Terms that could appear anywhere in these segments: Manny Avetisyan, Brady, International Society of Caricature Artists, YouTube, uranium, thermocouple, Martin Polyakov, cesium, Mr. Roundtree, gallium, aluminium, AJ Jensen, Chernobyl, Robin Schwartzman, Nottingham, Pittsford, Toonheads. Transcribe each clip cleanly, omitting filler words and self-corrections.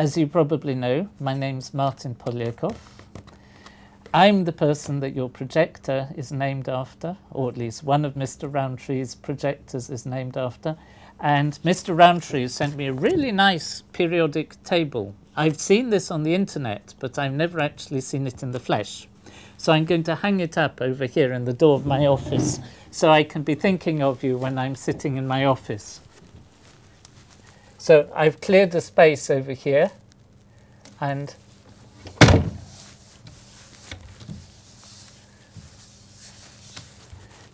As you probably know, my name's Martin Polyakov. I'm the person that your projector is named after, or at least one of Mr. Roundtree's projectors is named after. And Mr. Roundtree sent me a really nice periodic table. I've seen this on the internet, but I've never actually seen it in the flesh. So I'm going to hang it up over here in the door of my office so I can be thinking of you when I'm sitting in my office. So I've cleared the space over here, and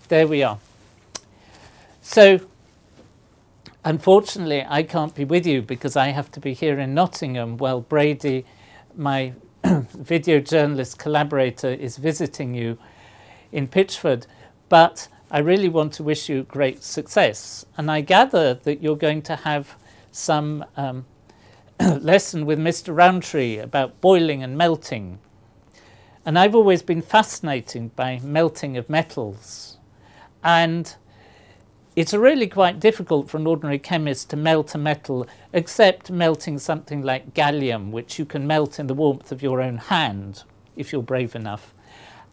there we are. So unfortunately, I can't be with you because I have to be here in Nottingham while Brady, my video journalist collaborator, is visiting you in Pittsford, but I really want to wish you great success. And I gather that you're going to have some lesson with Mr. Roundtree about boiling and melting. And I've always been fascinated by melting of metals. And it's really quite difficult for an ordinary chemist to melt a metal, except melting something like gallium, which you can melt in the warmth of your own hand, if you're brave enough.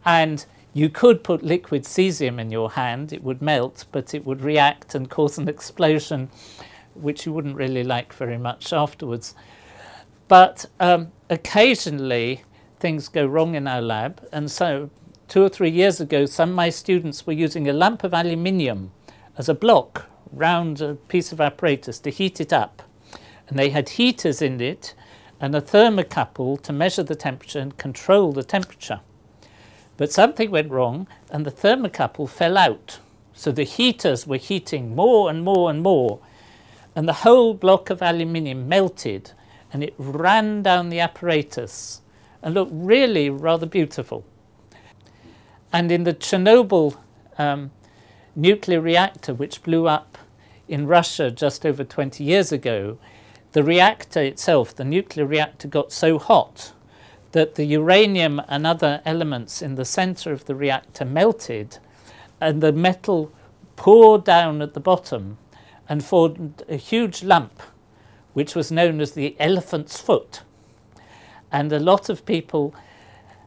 And you could put liquid cesium in your hand, it would melt, but it would react and cause an explosion, which you wouldn't really like very much afterwards. But occasionally things go wrong in our lab, and so 2 or 3 years ago, some of my students were using a lump of aluminium as a block, round a piece of apparatus to heat it up. And they had heaters in it and a thermocouple to measure the temperature and control the temperature. But something went wrong and the thermocouple fell out. So the heaters were heating more and more and more. And the whole block of aluminium melted and it ran down the apparatus and looked really rather beautiful. And in the Chernobyl nuclear reactor, which blew up in Russia just over 20 years ago, the reactor itself, the nuclear reactor, got so hot that the uranium and other elements in the center of the reactor melted and the metal poured down at the bottom and formed a huge lump, which was known as the elephant's foot. And a lot of people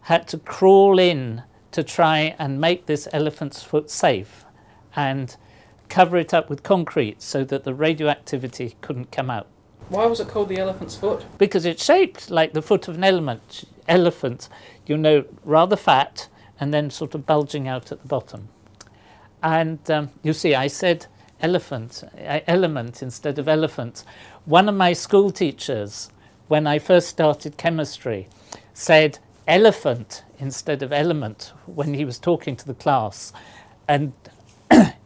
had to crawl in to try and make this elephant's foot safe and cover it up with concrete so that the radioactivity couldn't come out. Why was it called the elephant's foot? Because it's shaped like the foot of an elephant, you know, rather fat and then sort of bulging out at the bottom. And you see, I said element instead of elephant. One of my school teachers, when I first started chemistry, said elephant instead of element when he was talking to the class. And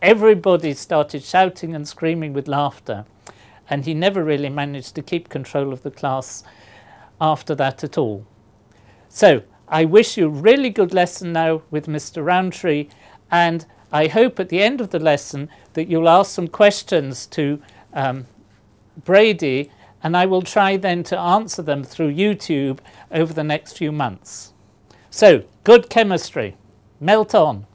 everybody started shouting and screaming with laughter, and he never really managed to keep control of the class after that at all. So I wish you a really good lesson now with Mr. Roundtree, and I hope at the end of the lesson that you'll ask some questions to Brady, and I will try then to answer them through YouTube over the next few months. So, good chemistry. Melt on.